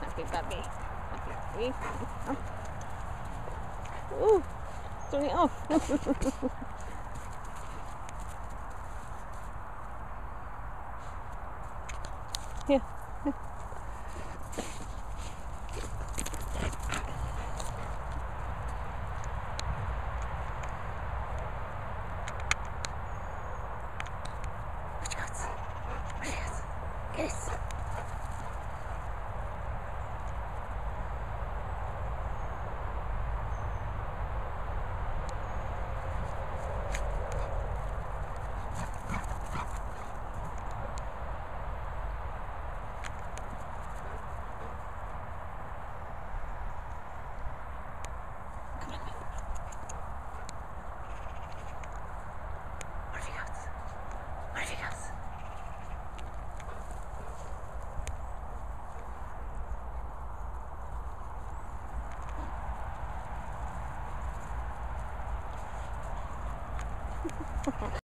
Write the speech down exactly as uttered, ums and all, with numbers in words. Aqui tá bem. Aqui, ó. Uh, turning off. Here. Okay.